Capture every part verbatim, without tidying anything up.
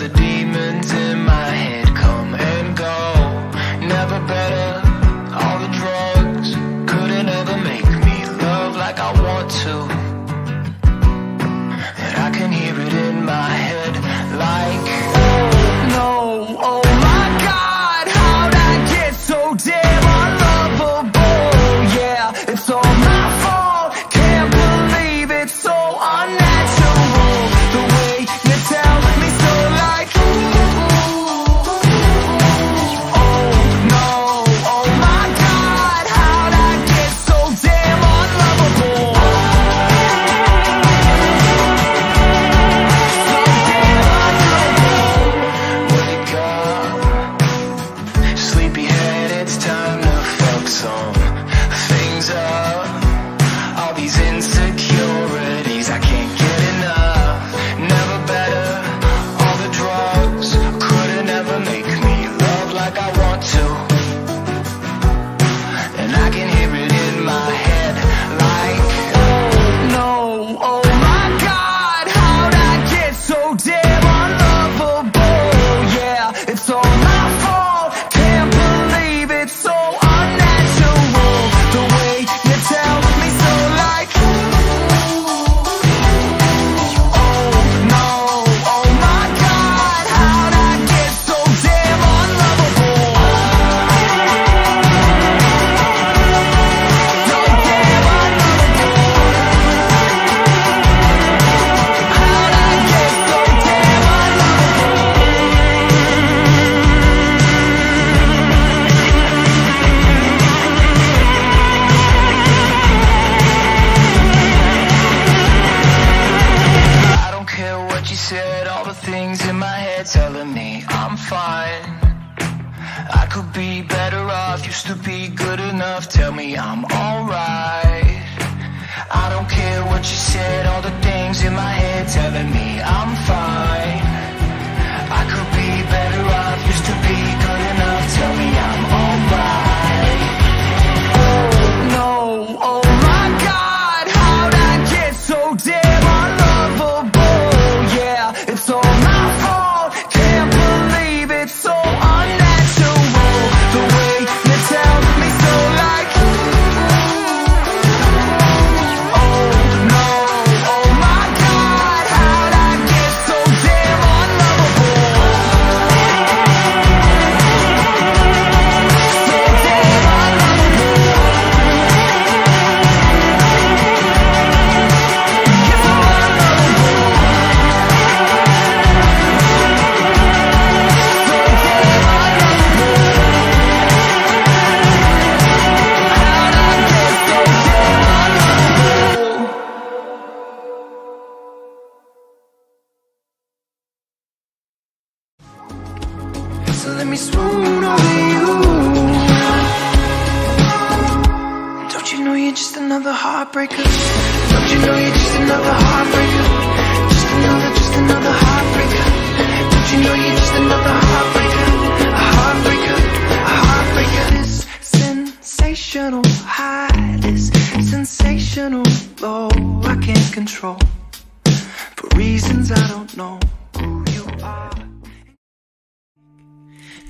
the demons in my head come and go. Never better, all the drugs couldn't ever make me love like I want to. And I can hear it in my head like, oh no, oh my God, how'd I get so damn unlovable? Yeah, it's all my fault, can't believe it's so unnatural, the way you tell me so like, oh no, oh my God, how'd I get so damn unlovable? So damn unlovable. Wake up, sleepyhead, it's time to fuck some things up. All these insecurities, I can't get enough. Never better, all the drugs couldn't ever make me love like I want to. And I can hear it in my head like, oh no, oh my God, how'd I get so damn unlovable? Yeah, it's all my fault, can't believe it's so unnatural, the way you tell me so like, oh no, oh my God, how'd I get so damn unlovable? So damn unlovable. How'd I get so damn unlovable? I don't care what you said, all the things in my head telling me I'm fine. I could be better off, used to be good enough, tell me I'm alright. I don't care what you said, all the things in my head telling me I'm fine. I could be better off, used to be good enough, tell me I'm alright. Oh no, oh my God, how'd I get so damn unlovable? Yeah, it's all my fault, can't believe it's so unnatural, the way you tell me so like, oh no, oh my God, how'd I get so damn unlovable? So damn unlovable. You're so unlovable. So damn unlovable. How'd I get so damn unlovable? So let me swoon over you. Don't you know you're just another heartbreaker? Don't you know you're just another heartbreaker? Just another, just another heartbreaker. Don't you know you're just another heartbreaker? A heartbreaker, a heartbreaker. This sensational high, this sensational low, I can't control for reasons I don't know who you are.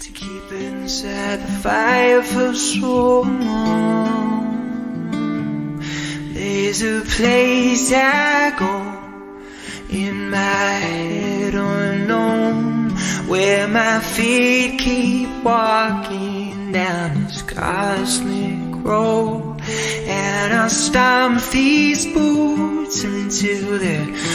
To keep inside the fire for so long. There's a place I go in my head unknown, where my feet keep walking down this cosmic road. And I'll stomp these boots until they're